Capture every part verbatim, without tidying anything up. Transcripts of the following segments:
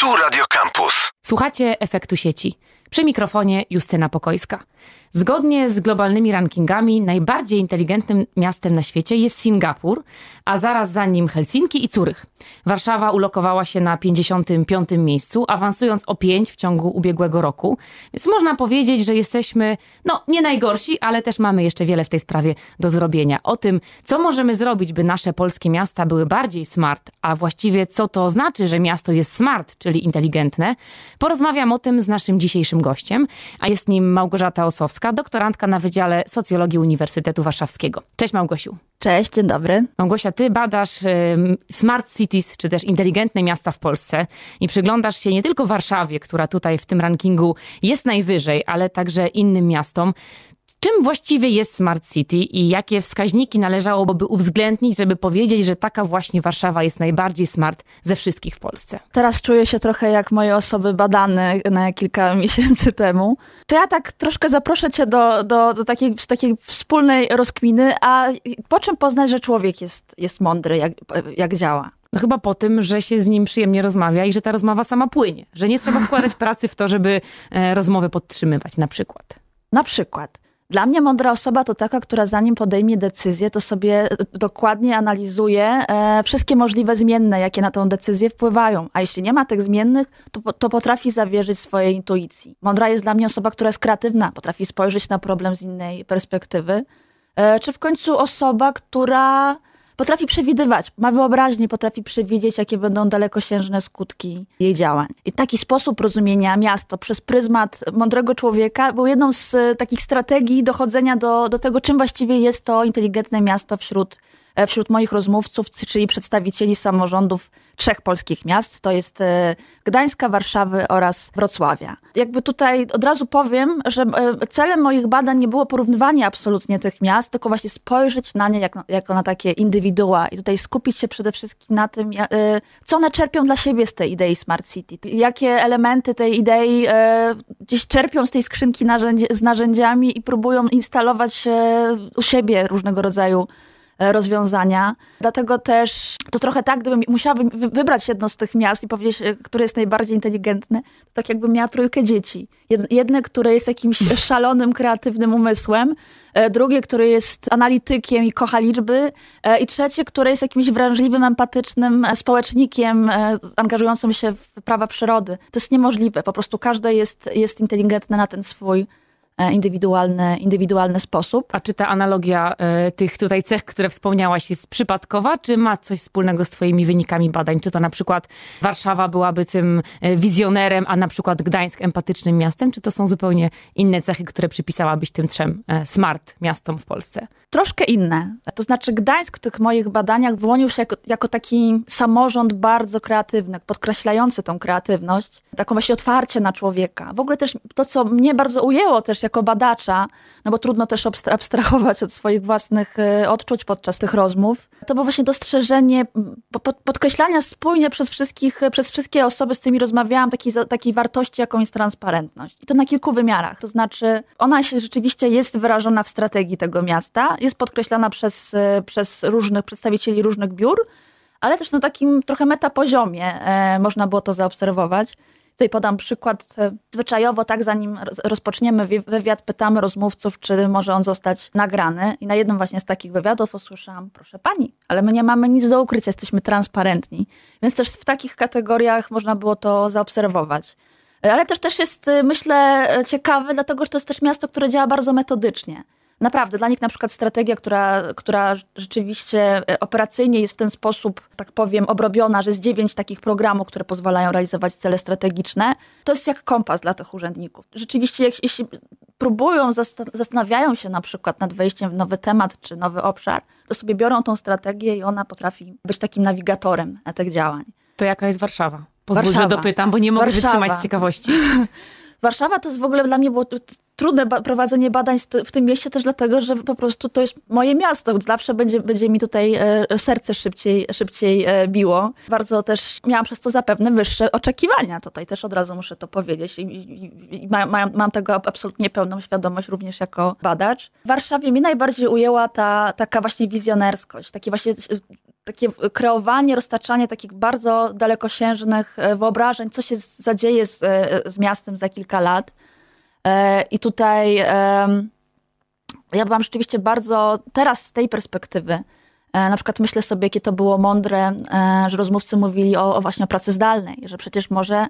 Tu Radio Campus. Słuchacie Efektu Sieci. Przy mikrofonie Justyna Pokojska. Zgodnie z globalnymi rankingami najbardziej inteligentnym miastem na świecie jest Singapur, a zaraz za nim Helsinki i Zurych. Warszawa ulokowała się na pięćdziesiątym piątym miejscu, awansując o pięć w ciągu ubiegłego roku. Więc można powiedzieć, że jesteśmy no nie najgorsi, ale też mamy jeszcze wiele w tej sprawie do zrobienia. O tym, co możemy zrobić, by nasze polskie miasta były bardziej smart, a właściwie co to znaczy, że miasto jest smart, czyli inteligentne, porozmawiam o tym z naszym dzisiejszym gościem, a jest nim Małgorzata Osowska, doktorantka na Wydziale Socjologii Uniwersytetu Warszawskiego. Cześć Małgosiu. Cześć, dzień dobry. Małgosia, ty badasz smart cities, czy też inteligentne miasta w Polsce i przyglądasz się nie tylko Warszawie, która tutaj w tym rankingu jest najwyżej, ale także innym miastom. Czym właściwie jest smart city i jakie wskaźniki należałoby uwzględnić, żeby powiedzieć, że taka właśnie Warszawa jest najbardziej smart ze wszystkich w Polsce? Teraz czuję się trochę jak moje osoby badane na kilka miesięcy temu. To ja tak troszkę zaproszę cię do, do, do takiej, takiej wspólnej rozkminy, a po czym poznać, że człowiek jest, jest mądry, jak, jak działa? No chyba po tym, że się z nim przyjemnie rozmawia i że ta rozmowa sama płynie. Że nie trzeba wkładać pracy w to, żeby rozmowę podtrzymywać na przykład. Na przykład. Dla mnie mądra osoba to taka, która zanim podejmie decyzję, to sobie dokładnie analizuje wszystkie możliwe zmienne, jakie na tą decyzję wpływają. A jeśli nie ma tych zmiennych, to, to potrafi zawierzyć swojej intuicji. Mądra jest dla mnie osoba, która jest kreatywna, potrafi spojrzeć na problem z innej perspektywy. Czy w końcu osoba, która potrafi przewidywać, ma wyobraźnię, potrafi przewidzieć, jakie będą dalekosiężne skutki jej działań. I taki sposób rozumienia miasta przez pryzmat mądrego człowieka był jedną z takich strategii dochodzenia do, do tego, czym właściwie jest to inteligentne miasto wśród, wśród moich rozmówców, czyli przedstawicieli samorządów trzech polskich miast. To jest Gdańska, Warszawy oraz Wrocławia. Jakby tutaj od razu powiem, że celem moich badań nie było porównywanie absolutnie tych miast, tylko właśnie spojrzeć na nie jako, jako na takie indywidua i tutaj skupić się przede wszystkim na tym, co one czerpią dla siebie z tej idei smart city. Jakie elementy tej idei gdzieś czerpią z tej skrzynki narzędzi- z narzędziami i próbują instalować u siebie różnego rodzaju rozwiązania. Dlatego też to trochę tak, gdybym musiała wybrać jedno z tych miast i powiedzieć, które jest najbardziej inteligentne, to tak jakbym miała trójkę dzieci. Jedne, które jest jakimś szalonym, kreatywnym umysłem, drugie, które jest analitykiem i kocha liczby i trzecie, które jest jakimś wrażliwym, empatycznym społecznikiem angażującym się w prawa przyrody. To jest niemożliwe. Po prostu każde jest, jest inteligentne na ten swój Indywidualny, indywidualny sposób. A czy ta analogia y, tych tutaj cech, które wspomniałaś, jest przypadkowa, czy ma coś wspólnego z twoimi wynikami badań? Czy to na przykład Warszawa byłaby tym wizjonerem, a na przykład Gdańsk empatycznym miastem? Czy to są zupełnie inne cechy, które przypisałabyś tym trzem y, smart miastom w Polsce? Troszkę inne. To znaczy Gdańsk w tych moich badaniach wyłonił się jako, jako taki samorząd bardzo kreatywny, podkreślający tą kreatywność, taką właśnie otwarcie na człowieka. W ogóle też to, co mnie bardzo ujęło też jako badacza, no bo trudno też abstrahować od swoich własnych odczuć podczas tych rozmów, to było właśnie dostrzeżenie, podkreślania spójnie przez, wszystkich, przez wszystkie osoby, z którymi rozmawiałam, takiej, takiej wartości, jaką jest transparentność. I to na kilku wymiarach. To znaczy ona się rzeczywiście jest wyrażona w strategii tego miasta, jest podkreślana przez, przez różnych przedstawicieli różnych biur, ale też na takim trochę metapoziomie można było to zaobserwować. Tutaj podam przykład. Zwyczajowo tak, zanim rozpoczniemy wywiad, pytamy rozmówców, czy może on zostać nagrany. I na jednym właśnie z takich wywiadów usłyszałam: proszę pani, ale my nie mamy nic do ukrycia, jesteśmy transparentni. Więc też w takich kategoriach można było to zaobserwować. Ale też, też jest, myślę, ciekawe, dlatego że to jest też miasto, które działa bardzo metodycznie. Naprawdę, dla nich na przykład strategia, która, która rzeczywiście operacyjnie jest w ten sposób, tak powiem, obrobiona, że jest dziewięć takich programów, które pozwalają realizować cele strategiczne, to jest jak kompas dla tych urzędników. Rzeczywiście, jak, jeśli próbują, zastanawiają się na przykład nad wejściem w nowy temat czy nowy obszar, to sobie biorą tą strategię i ona potrafi być takim nawigatorem tych działań. To jaka jest Warszawa? Pozwól, Warszawa. Że dopytam, bo nie mogę Warszawa. wytrzymać z ciekawości. Warszawa to jest w ogóle dla mnie było trudne ba- prowadzenie badań w tym mieście też dlatego, że po prostu to jest moje miasto. Zawsze będzie, będzie mi tutaj e, serce szybciej, szybciej e, biło. Bardzo też miałam przez to zapewne wyższe oczekiwania. Tutaj też od razu muszę to powiedzieć. I, i, i ma, ma, mam tego absolutnie pełną świadomość również jako badacz. W Warszawie mnie najbardziej ujęła ta taka właśnie wizjonerskość. Taki właśnie takie kreowanie, roztaczanie takich bardzo dalekosiężnych wyobrażeń, co się zadzieje z, z miastem za kilka lat. I tutaj ja byłam rzeczywiście bardzo, teraz z tej perspektywy, na przykład myślę sobie, jakie to było mądre, że rozmówcy mówili o, o właśnie o pracy zdalnej, że przecież może,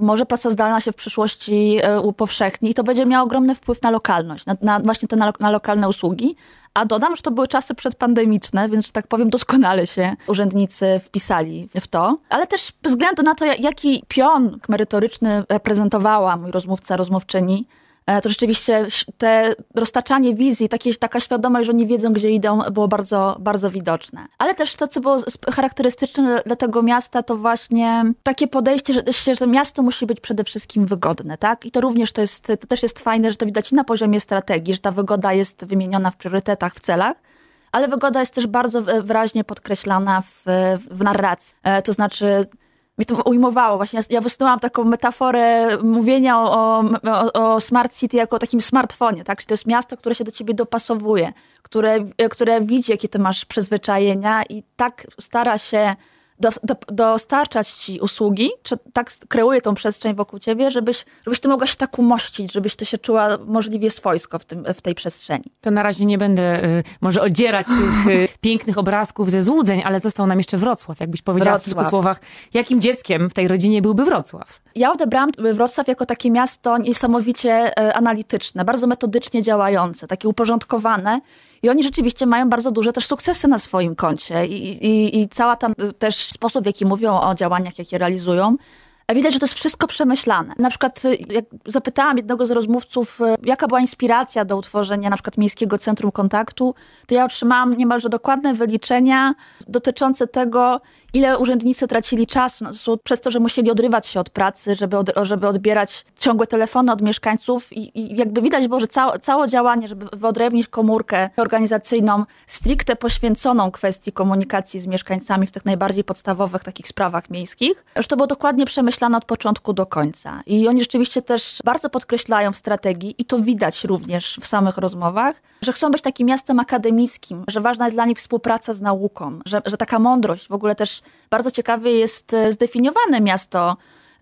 może praca zdalna się w przyszłości upowszechni i to będzie miało ogromny wpływ na lokalność, na, na właśnie te na, na lokalne usługi. A dodam, że to były czasy przedpandemiczne, więc, że tak powiem, doskonale się urzędnicy wpisali w to. Ale też bez względu na to, jaki pion merytoryczny reprezentowała mój rozmówca, rozmówczyni, to rzeczywiście te roztaczanie wizji, takie, taka świadomość, że oni wiedzą, gdzie idą, było bardzo, bardzo widoczne. Ale też to, co było charakterystyczne dla tego miasta, to właśnie takie podejście, że, że miasto musi być przede wszystkim wygodne, tak? I to również to, jest, to też jest fajne, że to widać na poziomie strategii, że ta wygoda jest wymieniona w priorytetach, w celach, ale wygoda jest też bardzo wyraźnie podkreślana w, w narracji. To znaczy... Mnie to ujmowało właśnie. Ja wysnułam taką metaforę mówienia o, o, o smart city jako o takim smartfonie, tak? Czyli to jest miasto, które się do ciebie dopasowuje, które, które widzi, jakie ty masz przyzwyczajenia i tak stara się do, do, dostarczać ci usługi, czy tak kreuje tą przestrzeń wokół ciebie, żebyś, żebyś ty mogła się tak umościć, żebyś ty się czuła możliwie swojsko w, tym, w tej przestrzeni. To na razie nie będę y, może odzierać tych y, pięknych obrazków ze złudzeń, ale został nam jeszcze Wrocław. Jakbyś powiedziała Wrocław. W kilku słowach, jakim dzieckiem w tej rodzinie byłby Wrocław? Ja odebrałam Wrocław jako takie miasto niesamowicie y, analityczne, bardzo metodycznie działające, takie uporządkowane. I oni rzeczywiście mają bardzo duże też sukcesy na swoim koncie i, i, i cała tam też sposób, w jaki mówią o działaniach, jakie realizują. Widać, że to jest wszystko przemyślane. Na przykład jak zapytałam jednego z rozmówców, jaka była inspiracja do utworzenia na przykład Miejskiego Centrum Kontaktu, to ja otrzymałam niemalże dokładne wyliczenia dotyczące tego, ile urzędnicy tracili czasu przez to, że musieli odrywać się od pracy, żeby, od, żeby odbierać ciągłe telefony od mieszkańców. I, i jakby widać było, że całe, całe działanie, żeby wyodrębnić komórkę organizacyjną stricte poświęconą kwestii komunikacji z mieszkańcami w tych najbardziej podstawowych takich sprawach miejskich, że to było dokładnie przemyślane od początku do końca. I oni rzeczywiście też bardzo podkreślają strategii i to widać również w samych rozmowach, że chcą być takim miastem akademickim, że ważna jest dla nich współpraca z nauką, że, że taka mądrość w ogóle też bardzo ciekawie jest zdefiniowane miasto,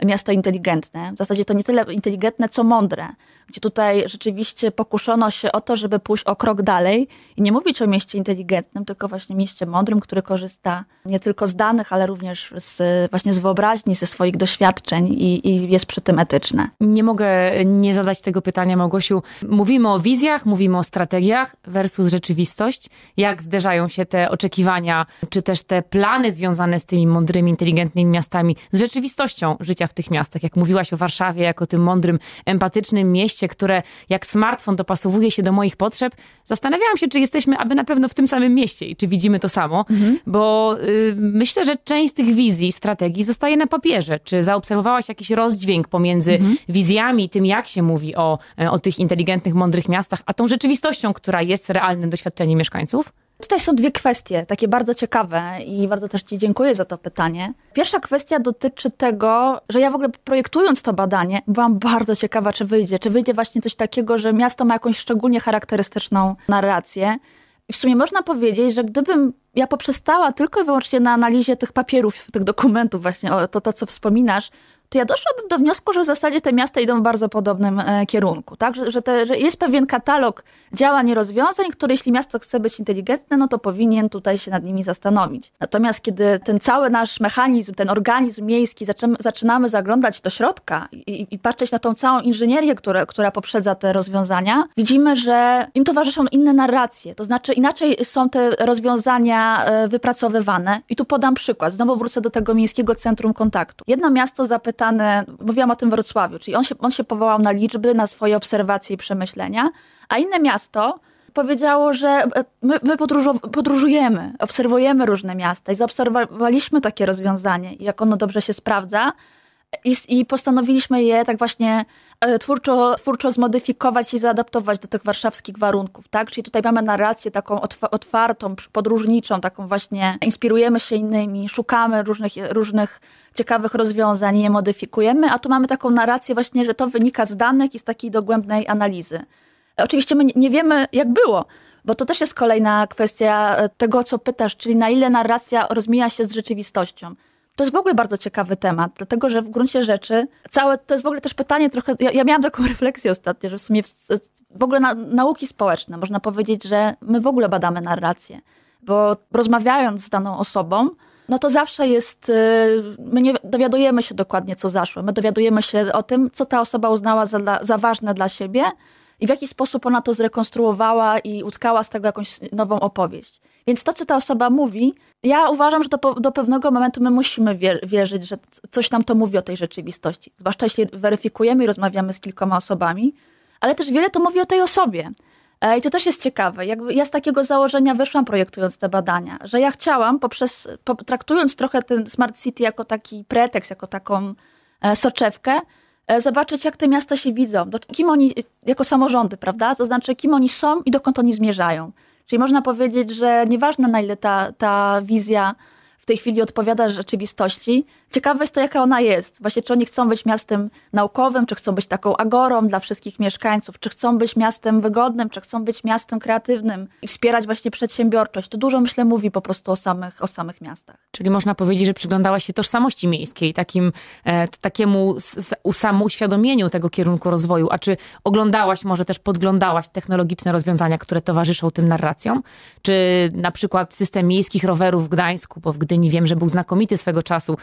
miasto inteligentne. W zasadzie to nie tyle inteligentne, co mądre. Gdzie tutaj rzeczywiście pokuszono się o to, żeby pójść o krok dalej i nie mówić o mieście inteligentnym, tylko właśnie mieście mądrym, który korzysta nie tylko z danych, ale również z, właśnie z wyobraźni, ze swoich doświadczeń i, i jest przy tym etyczne. Nie mogę nie zadać tego pytania, Małgosiu. Mówimy o wizjach, mówimy o strategiach versus rzeczywistość. Jak zderzają się te oczekiwania, czy też te plany związane z tymi mądrymi, inteligentnymi miastami z rzeczywistością życia w tych miastach? Jak mówiłaś o Warszawie, jako tym mądrym, empatycznym mieście, które jak smartfon dopasowuje się do moich potrzeb, zastanawiałam się, czy jesteśmy aby na pewno w tym samym mieście i czy widzimy to samo, mhm. bo y, myślę, że część z tych wizji, strategii zostaje na papierze. Czy zaobserwowałaś jakiś rozdźwięk pomiędzy mhm. wizjami i tym, jak się mówi o, o tych inteligentnych, mądrych miastach, a tą rzeczywistością, która jest realnym doświadczeniem mieszkańców? Tutaj są dwie kwestie, takie bardzo ciekawe i bardzo też ci dziękuję za to pytanie. Pierwsza kwestia dotyczy tego, że ja w ogóle projektując to badanie, byłam bardzo ciekawa, czy wyjdzie. Czy wyjdzie właśnie coś takiego, że miasto ma jakąś szczególnie charakterystyczną narrację. I w sumie można powiedzieć, że gdybym ja poprzestała tylko i wyłącznie na analizie tych papierów, tych dokumentów właśnie, o to, to co wspominasz, to ja doszłabym do wniosku, że w zasadzie te miasta idą w bardzo podobnym e, kierunku. Tak? Że, że, te, że jest pewien katalog działań i rozwiązań, które jeśli miasto chce być inteligentne, no to powinien tutaj się nad nimi zastanowić. Natomiast kiedy ten cały nasz mechanizm, ten organizm miejski, zaczynamy, zaczynamy zaglądać do środka i, i patrzeć na tą całą inżynierię, która, która poprzedza te rozwiązania, widzimy, że im towarzyszą inne narracje. To znaczy inaczej są te rozwiązania e, wypracowywane. I tu podam przykład. Znowu wrócę do tego Miejskiego Centrum Kontaktu. Jedno miasto zapytało, mówiłam o tym Wrocławiu, czyli on się, on się powołał na liczby, na swoje obserwacje i przemyślenia, a inne miasto powiedziało, że my, my podróżujemy, obserwujemy różne miasta i zaobserwowaliśmy takie rozwiązanie, jak ono dobrze się sprawdza i, i postanowiliśmy je tak właśnie twórczo, twórczo zmodyfikować i zaadaptować do tych warszawskich warunków, tak? Czyli tutaj mamy narrację taką otwartą, podróżniczą, taką właśnie inspirujemy się innymi, szukamy różnych, różnych ciekawych rozwiązań, je modyfikujemy, a tu mamy taką narrację właśnie, że to wynika z danych i z takiej dogłębnej analizy. Oczywiście my nie wiemy, jak było, Bo to też jest kolejna kwestia tego, co pytasz, czyli na ile narracja rozmija się z rzeczywistością. To jest w ogóle bardzo ciekawy temat, dlatego że w gruncie rzeczy całe, to jest w ogóle też pytanie trochę, ja, ja miałam taką refleksję ostatnio, że w sumie w, w ogóle na, nauki społeczne, można powiedzieć, że my w ogóle badamy narrację, bo rozmawiając z daną osobą, no to zawsze jest, my nie dowiadujemy się dokładnie, co zaszło, my dowiadujemy się o tym, co ta osoba uznała za, za ważne dla siebie i w jaki sposób ona to zrekonstruowała i utkała z tego jakąś nową opowieść. Więc to, co ta osoba mówi, ja uważam, że do, do pewnego momentu my musimy wierzyć, że coś nam to mówi o tej rzeczywistości. Zwłaszcza jeśli weryfikujemy i rozmawiamy z kilkoma osobami, ale też wiele to mówi o tej osobie. I to też jest ciekawe. Jakby ja z takiego założenia wyszłam, projektując te badania, że ja chciałam, poprzez, traktując trochę ten Smart City jako taki pretekst, jako taką soczewkę, zobaczyć, jak te miasta się widzą, kim oni, jako samorządy, prawda? To znaczy, kim oni są i dokąd oni zmierzają. Czyli można powiedzieć, że nieważne, na ile ta, ta wizja w tej chwili odpowiada rzeczywistości, ciekawe jest to, jaka ona jest. Właśnie, czy oni chcą być miastem naukowym, czy chcą być taką agorą dla wszystkich mieszkańców, czy chcą być miastem wygodnym, czy chcą być miastem kreatywnym i wspierać właśnie przedsiębiorczość. To dużo, myślę, mówi po prostu o samych, o samych miastach. Czyli można powiedzieć, że przyglądała się tożsamości miejskiej, takim, e, takiemu samouświadomieniu tego kierunku rozwoju. A czy oglądałaś, może też podglądałaś technologiczne rozwiązania, które towarzyszą tym narracjom? Czy na przykład system miejskich rowerów w Gdańsku, bo w Gdyni wiem, że był znakomity swego czasu,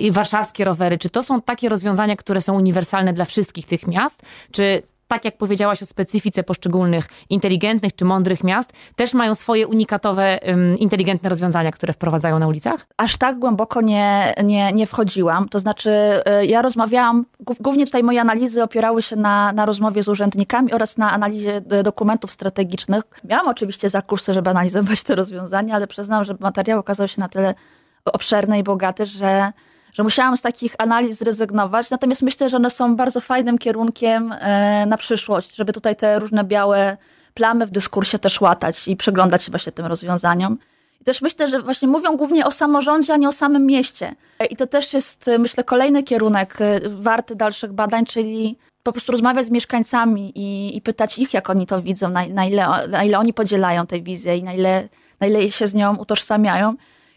i warszawskie rowery, czy to są takie rozwiązania, które są uniwersalne dla wszystkich tych miast? Czy tak jak powiedziałaś o specyfice poszczególnych inteligentnych czy mądrych miast, też mają swoje unikatowe, inteligentne rozwiązania, które wprowadzają na ulicach? Aż tak głęboko nie, nie, nie wchodziłam. To znaczy ja rozmawiałam, głównie tutaj moje analizy opierały się na, na rozmowie z urzędnikami oraz na analizie dokumentów strategicznych. Miałam oczywiście zakursy, żeby analizować te rozwiązania, ale przyznam, że materiał okazał się na tyle obszerny i bogaty, że, że musiałam z takich analiz zrezygnować. Natomiast myślę, że one są bardzo fajnym kierunkiem na przyszłość, żeby tutaj te różne białe plamy w dyskursie też łatać i przyglądać się właśnie tym rozwiązaniom. I też myślę, że właśnie mówią głównie o samorządzie, a nie o samym mieście. I to też jest, myślę, kolejny kierunek warty dalszych badań, czyli po prostu rozmawiać z mieszkańcami i, i pytać ich, jak oni to widzą, na, na, ile, na ile oni podzielają tę wizję i na ile, na ile się z nią utożsamiają.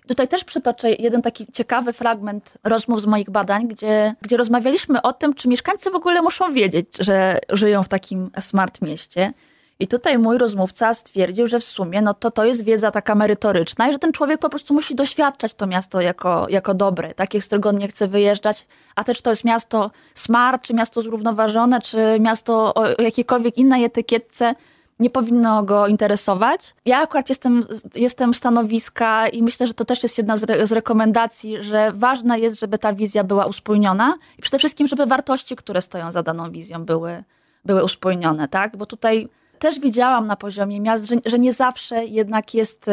Tutaj też przytoczę jeden taki ciekawy fragment rozmów z moich badań, gdzie, gdzie rozmawialiśmy o tym, czy mieszkańcy w ogóle muszą wiedzieć, że żyją w takim smart mieście. I tutaj mój rozmówca stwierdził, że w sumie no to, to jest wiedza taka merytoryczna i że ten człowiek po prostu musi doświadczać to miasto jako, jako dobre, takie, z którego on nie chce wyjeżdżać, a też to jest miasto smart, czy miasto zrównoważone, czy miasto o jakiejkolwiek innej etykietce, nie powinno go interesować. Ja akurat jestem, jestem stanowiska i myślę, że to też jest jedna z, re, z rekomendacji, że ważne jest, żeby ta wizja była uspójniona i przede wszystkim, żeby wartości, które stoją za daną wizją, były, były uspójnione, tak? Bo tutaj też widziałam na poziomie miast, że, że nie zawsze jednak jest,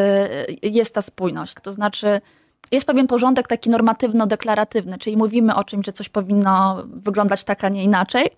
jest ta spójność. To znaczy jest pewien porządek taki normatywno-deklaratywny, czyli mówimy o czymś, że coś powinno wyglądać tak, a nie inaczej,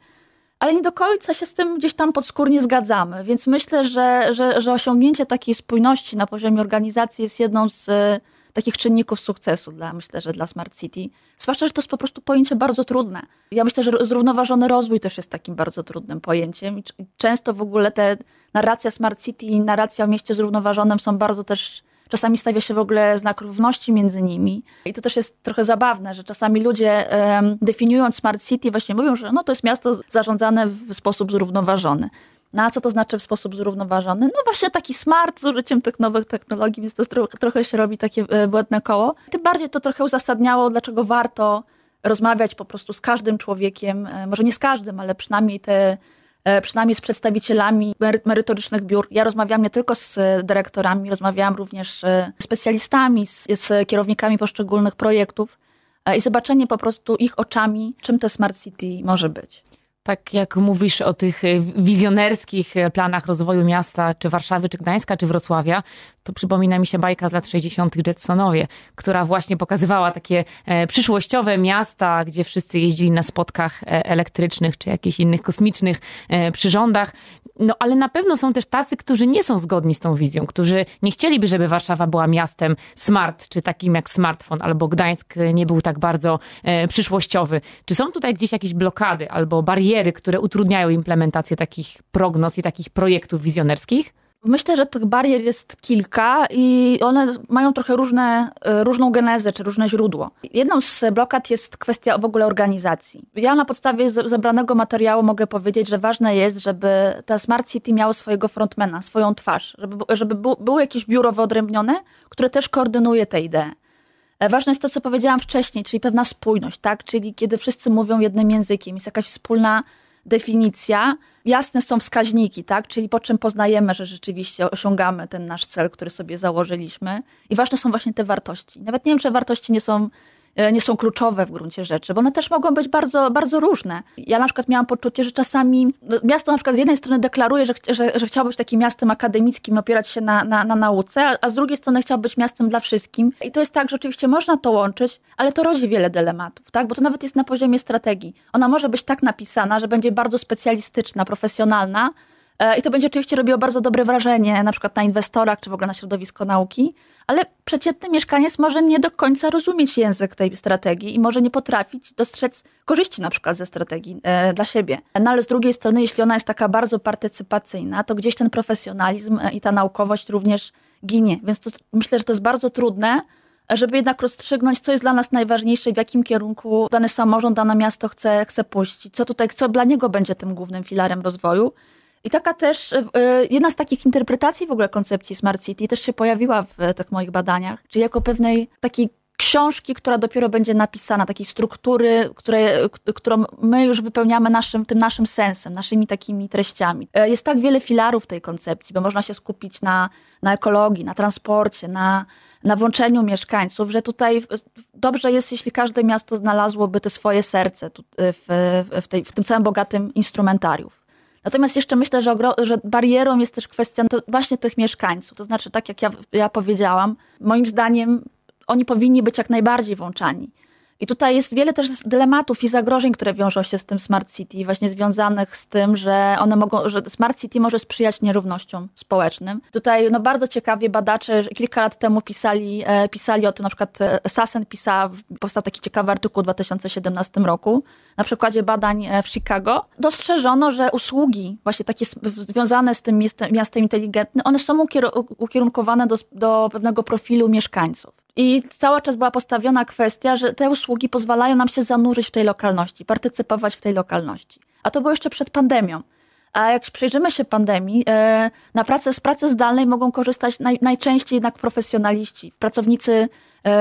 ale nie do końca się z tym gdzieś tam podskórnie zgadzamy. Więc myślę, że, że, że osiągnięcie takiej spójności na poziomie organizacji jest jedną z y, takich czynników sukcesu, dla, myślę, że dla Smart City. Zwłaszcza, że to jest po prostu pojęcie bardzo trudne. Ja myślę, że zrównoważony rozwój też jest takim bardzo trudnym pojęciem. I często w ogóle te narracja Smart City i narracja o mieście zrównoważonym są bardzo też... Czasami stawia się w ogóle znak równości między nimi. I to też jest trochę zabawne, że czasami ludzie um, definiując Smart City właśnie mówią, że no to jest miasto zarządzane w sposób zrównoważony. No a co to znaczy w sposób zrównoważony? No właśnie taki smart z użyciem tych nowych technologii, więc to tro- trochę się robi takie błędne koło. Tym bardziej to trochę uzasadniało, dlaczego warto rozmawiać po prostu z każdym człowiekiem, może nie z każdym, ale przynajmniej te... przynajmniej z przedstawicielami merytorycznych biur. Ja rozmawiałam nie tylko z dyrektorami, rozmawiałam również z specjalistami, z, z kierownikami poszczególnych projektów i zobaczenie po prostu ich oczami, czym to Smart City może być. Tak jak mówisz o tych wizjonerskich planach rozwoju miasta, czy Warszawy, czy Gdańska, czy Wrocławia, to przypomina mi się bajka z lat sześćdziesiątych Jetsonowie, która właśnie pokazywała takie przyszłościowe miasta, gdzie wszyscy jeździli na spotkach elektrycznych, czy jakichś innych kosmicznych przyrządach. No ale na pewno są też tacy, którzy nie są zgodni z tą wizją, którzy nie chcieliby, żeby Warszawa była miastem smart, czy takim jak smartfon, albo Gdańsk nie był tak bardzo przyszłościowy. Czy są tutaj gdzieś jakieś blokady albo bariery, które utrudniają implementację takich prognoz i takich projektów wizjonerskich? Myślę, że tych barier jest kilka i one mają trochę różne, różną genezę czy różne źródło. Jedną z blokad jest kwestia w ogóle organizacji. Ja na podstawie zebranego materiału mogę powiedzieć, że ważne jest, żeby ta Smart City miała swojego frontmana, swoją twarz, żeby, żeby było jakieś biuro wyodrębnione, które też koordynuje tę ideę. Ważne jest to, co powiedziałam wcześniej, czyli pewna spójność, tak? Czyli kiedy wszyscy mówią jednym językiem, jest jakaś wspólna definicja, jasne są wskaźniki, tak? Czyli po czym poznajemy, że rzeczywiście osiągamy ten nasz cel, który sobie założyliśmy. I ważne są właśnie te wartości. Nawet nie wiem, czy wartości nie są, nie są kluczowe w gruncie rzeczy, bo one też mogą być bardzo, bardzo różne. Ja na przykład miałam poczucie, że czasami miasto na przykład z jednej strony deklaruje, że, że, że chciało być takim miastem akademickim, opierać się na, na, na nauce, a, a z drugiej strony chciało być miastem dla wszystkim. I to jest tak, że oczywiście można to łączyć, ale to rodzi wiele dylematów, tak? Bo to nawet jest na poziomie strategii. Ona może być tak napisana, że będzie bardzo specjalistyczna, profesjonalna i to będzie oczywiście robiło bardzo dobre wrażenie na przykład na inwestorach, czy w ogóle na środowisko nauki, ale przeciętny mieszkaniec może nie do końca rozumieć język tej strategii i może nie potrafić dostrzec korzyści na przykład ze strategii e, dla siebie. No ale z drugiej strony, jeśli ona jest taka bardzo partycypacyjna, to gdzieś ten profesjonalizm i ta naukowość również ginie. Więc to, myślę, że to jest bardzo trudne, żeby jednak rozstrzygnąć, co jest dla nas najważniejsze, w jakim kierunku dany samorząd, dane miasto chce, chce pójść, co tutaj, co dla niego będzie tym głównym filarem rozwoju. I taka też, jedna z takich interpretacji w ogóle koncepcji Smart City też się pojawiła w tych moich badaniach, czyli jako pewnej takiej książki, która dopiero będzie napisana, takiej struktury, które, którą my już wypełniamy naszym, tym naszym sensem, naszymi takimi treściami. Jest tak wiele filarów tej koncepcji, bo można się skupić na, na ekologii, na transporcie, na, na włączeniu mieszkańców, że tutaj dobrze jest, jeśli każde miasto znalazłoby te swoje serce w, w, tej, w tym całym bogatym instrumentarium. Natomiast jeszcze myślę, że, że barierą jest też kwestia to właśnie tych mieszkańców. To znaczy, tak jak ja, ja powiedziałam, moim zdaniem oni powinni być jak najbardziej włączani. I tutaj jest wiele też dylematów i zagrożeń, które wiążą się z tym Smart City, właśnie związanych z tym, że one mogą, że Smart City może sprzyjać nierównościom społecznym. Tutaj no, bardzo ciekawie badacze kilka lat temu pisali, e, pisali o tym, na przykład Sassen pisała, powstał taki ciekawy artykuł w dwa tysiące siedemnastym roku, na przykładzie badań w Chicago. Dostrzeżono, że usługi właśnie takie związane z tym miastem, miastem inteligentnym, one są ukierunkowane do, do pewnego profilu mieszkańców. I cały czas była postawiona kwestia, że te usługi pozwalają nam się zanurzyć w tej lokalności, partycypować w tej lokalności. A to było jeszcze przed pandemią. A jak przyjrzymy się pandemii, na pracę, z pracy zdalnej mogą korzystać naj, najczęściej jednak profesjonaliści, pracownicy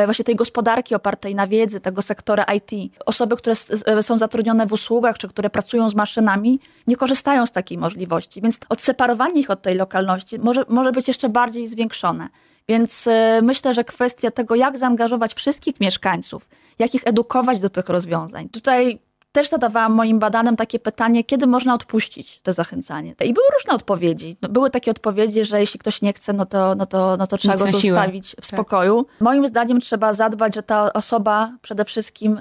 właśnie tej gospodarki opartej na wiedzy, tego sektora I T. Osoby, które są zatrudnione w usługach, czy które pracują z maszynami, nie korzystają z takiej możliwości. Więc odseparowanie ich od tej lokalności może, może być jeszcze bardziej zwiększone. Więc myślę, że kwestia tego, jak zaangażować wszystkich mieszkańców, jak ich edukować do tych rozwiązań. Tutaj też zadawałam moim badanym takie pytanie, kiedy można odpuścić to zachęcanie. I były różne odpowiedzi. Były takie odpowiedzi, że jeśli ktoś nie chce, no to, no to, no to trzeba go zostawić w spokoju. Tak. Moim zdaniem trzeba zadbać, że ta osoba przede wszystkim,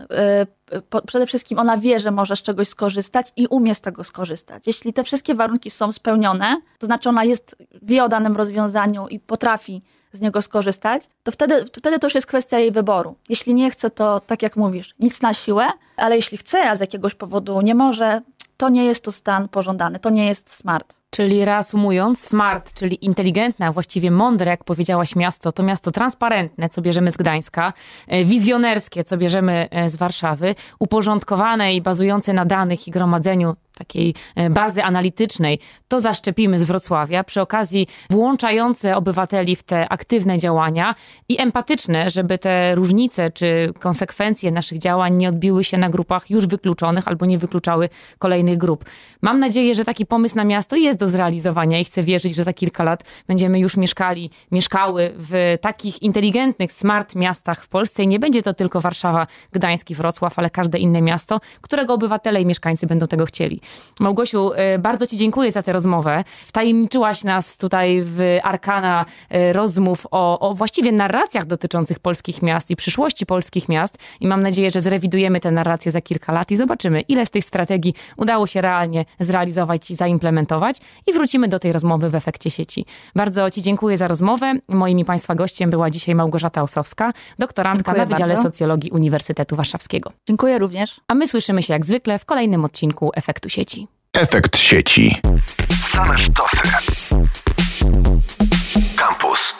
yy, po, przede wszystkim ona wie, że może z czegoś skorzystać i umie z tego skorzystać. Jeśli te wszystkie warunki są spełnione, to znaczy ona jest, wie o danym rozwiązaniu i potrafi z niego skorzystać, to wtedy, wtedy to już jest kwestia jej wyboru. Jeśli nie chce, to tak jak mówisz, nic na siłę, ale jeśli chce, a z jakiegoś powodu nie może, to nie jest to stan pożądany, to nie jest smart. Czyli reasumując, smart, czyli inteligentne, a właściwie mądre, jak powiedziałaś, miasto, to miasto transparentne, co bierzemy z Gdańska, wizjonerskie, co bierzemy z Warszawy, uporządkowane i bazujące na danych i gromadzeniu takiej bazy analitycznej, to zaszczepimy z Wrocławia, przy okazji włączające obywateli w te aktywne działania i empatyczne, żeby te różnice czy konsekwencje naszych działań nie odbiły się na grupach już wykluczonych albo nie wykluczały kolejnych grup. Mam nadzieję, że taki pomysł na miasto jest do zrealizowania i chcę wierzyć, że za kilka lat będziemy już mieszkali, mieszkały w takich inteligentnych, smart miastach w Polsce i nie będzie to tylko Warszawa, Gdańsk i Wrocław, ale każde inne miasto, którego obywatele i mieszkańcy będą tego chcieli. Małgosiu, bardzo Ci dziękuję za tę rozmowę. Wtajemniczyłaś nas tutaj w arkana rozmów o, o właściwie narracjach dotyczących polskich miast i przyszłości polskich miast i mam nadzieję, że zrewidujemy tę narrację za kilka lat i zobaczymy, ile z tych strategii udało się realnie zrealizować i zaimplementować i wrócimy do tej rozmowy w efekcie sieci. Bardzo Ci dziękuję za rozmowę. Moim i Państwa gościem była dzisiaj Małgorzata Osowska, doktorantka dziękuję na Wydziale bardzo. Socjologii Uniwersytetu Warszawskiego. Dziękuję również. A my słyszymy się jak zwykle w kolejnym odcinku Efektu Sieci. Efekt sieci. Same sztosy. Campus.